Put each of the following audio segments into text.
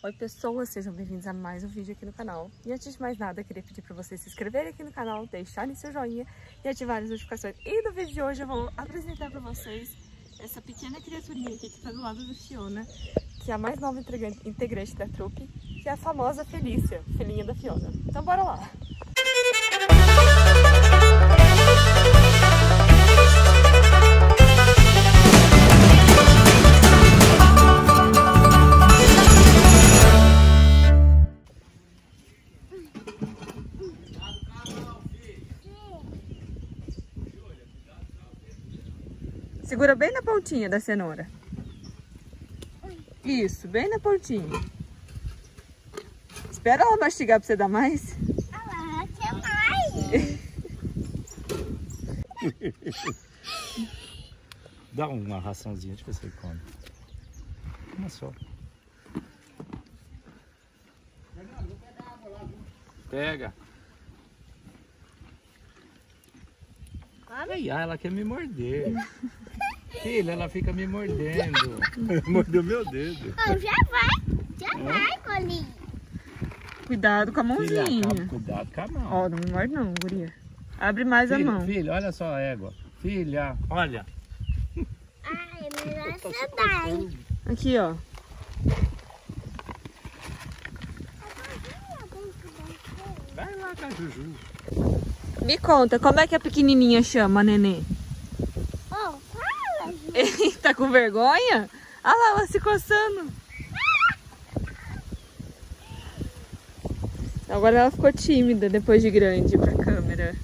Oi pessoas, sejam bem-vindos a mais um vídeo aqui no canal. E antes de mais nada, eu queria pedir para vocês se inscreverem aqui no canal, deixarem seu joinha e ativarem as notificações. E no vídeo de hoje eu vou apresentar para vocês essa pequena criaturinha aqui que está do lado do Fiona, que é a mais nova integrante da trupe, que é a famosa Felícia, filhinha da Fiona. Então bora lá! Segura bem na pontinha da cenoura. Isso, bem na pontinha. Espera ela mastigar pra você dar mais. Ah, quer mais? Dá uma raçãozinha, deixa eu ver se ele come. Uma só. Pega. Ai, ela quer me morder. Filha, ela fica me mordendo. Mordeu meu dedo. Oh, já vai, colinho. Cuidado com a mãozinha. Filha, cuidado com a mão. Ó, não me morde não, guria. Abre mais filha, a mão. Filha, olha só a égua. Filha, olha. Ai, melhor você dá. Aqui, ó. Vai lá com a Juju. Me conta, como é que a pequenininha chama, Nenê? Oh, fala, gente. Tá com vergonha? Olha lá, ela se coçando. Agora ela ficou tímida depois de grande pra câmera.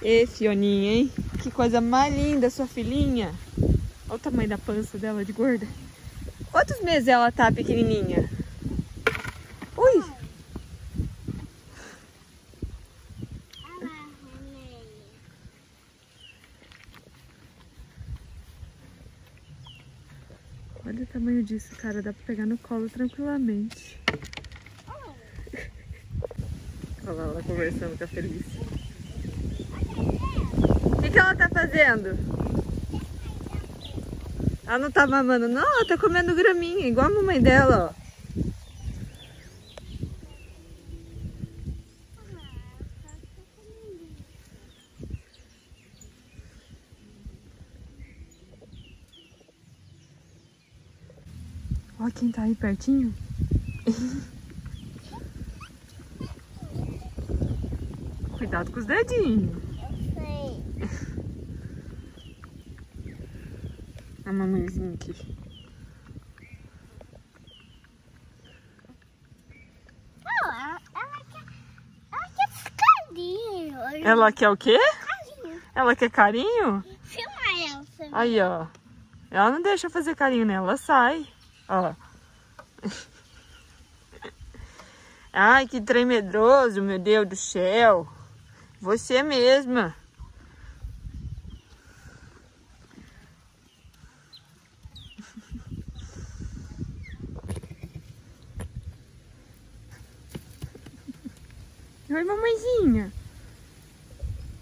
Ei, Fioninha, hein? Que coisa mais linda, sua filhinha. Olha o tamanho da pança dela de gorda. Quantos meses ela tá, pequenininha? Ui! Olha o tamanho disso, cara. Dá pra pegar no colo tranquilamente. Olha lá, ela conversando com a Felícia. O que ela tá fazendo? Ela não tá mamando, não? Ela tá comendo graminha, igual a mamãe dela, ó. Olha quem tá aí pertinho. Cuidado com os dedinhos. Eu sei. A mamãezinha aqui. Oh, ela quer carinho. Ela quer o quê? Carinho. Ela quer carinho? Filma ela. Aí, ó. Ela não deixa fazer carinho nela, ela sai. Ó. Ai, que trem medroso, meu Deus do céu. Você mesma. Oi, mamãezinha.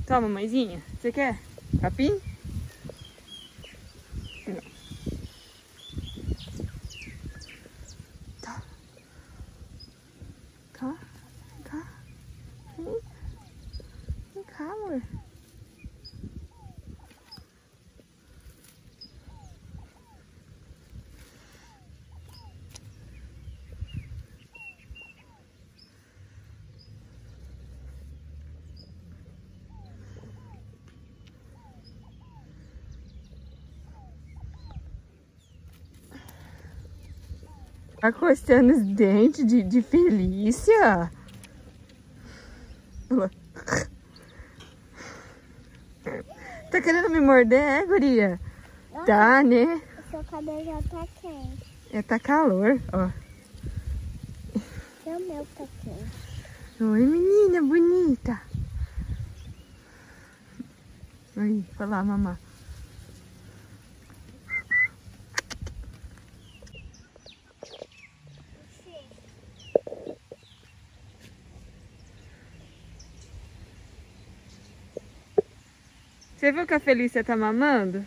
Toma, mamãezinha. Você quer? Capim? Tá coçando os dentes de Felícia. Tá querendo me morder, é, guria? Uhum. Tá, né? O seu cabelo já tá quente. Já tá calor, ó. O meu tá quente. Oi, menina bonita. Oi, vai lá, mamãe. Você viu que a Felícia tá mamando?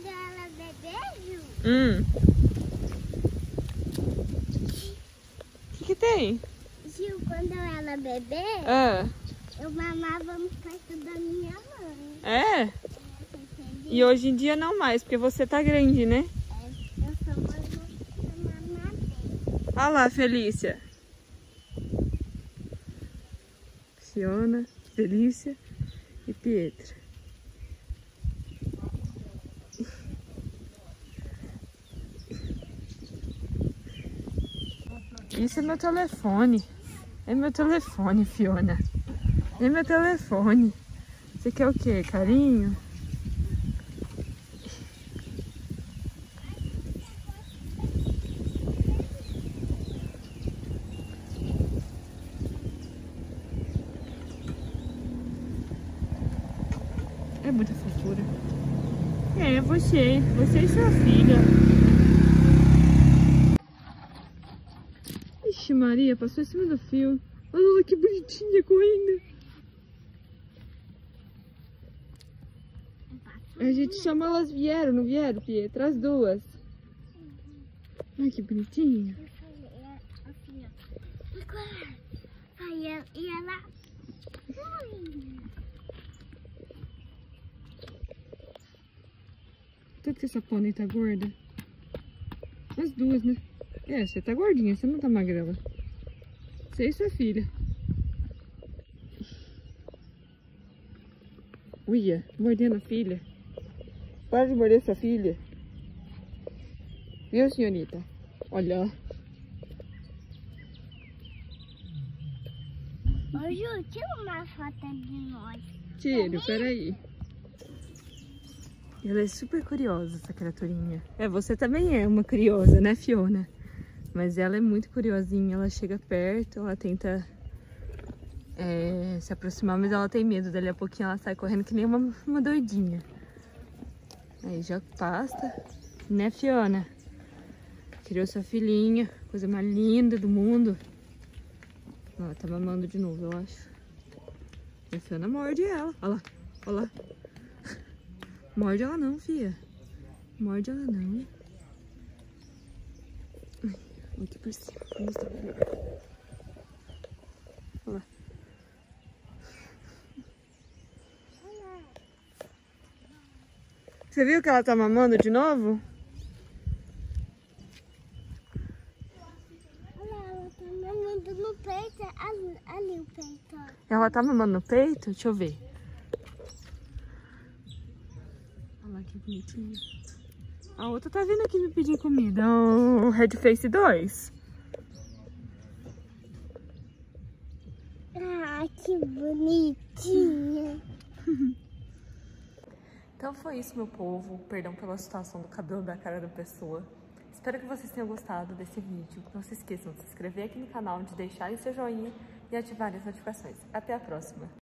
quando ela bebejo. O que tem? Gil, quando ela beber, eu mamava perto da minha mãe. É? E hoje em dia não mais, porque você tá grande, né? É, eu só vou mamar bem. Olha lá, Felícia. Fiona, Felícia e Pietra. Isso é meu telefone. É meu telefone, Fiona. É meu telefone. Você quer o quê? Carinho? É muita fofura. É, você. Você e sua filha. Ixi, Maria, passou em cima do fio. Olha ela que bonitinha correndo. A gente chama, elas vieram, não vieram, Pietra? As duas. Ai, que bonitinha. E ela... Tanto que essa pônei tá gorda. As duas, né? É, você tá gordinha, você não tá magrela. Você e sua filha. Uia, mordendo a filha. Para de morder sua filha. Viu, senhorita? Olha. Ô, Ju, tira uma foto de nós. Tiro, peraí. Ela é super curiosa, essa criaturinha. É, você também é uma curiosa, né, Fiona? Mas ela é muito curiosinha. Ela chega perto, ela tenta se aproximar, mas ela tem medo. Dali a pouquinho ela sai correndo que nem uma doidinha. Aí já pasta, né, Fiona? Criou sua filhinha, coisa mais linda do mundo. Ela tá mamando de novo, eu acho. E a Fiona morde ela. Olha lá, olha lá. Morde ela não, fia. Morde ela não. Vou aqui por cima. Vou mostrar pra ela. Olha lá. Você viu que ela tá mamando de novo? Olha, ela tá mamando no peito. Ali o peito. Ela tá mamando no peito? Deixa eu ver. Que bonitinho. A outra tá vindo aqui me pedir comida. O Red Face 2. Ah, que bonitinha. Então foi isso, meu povo. Perdão pela situação do cabelo da cara da pessoa. Espero que vocês tenham gostado desse vídeo. Não se esqueçam de se inscrever aqui no canal, de deixarem seu joinha e ativarem as notificações. Até a próxima.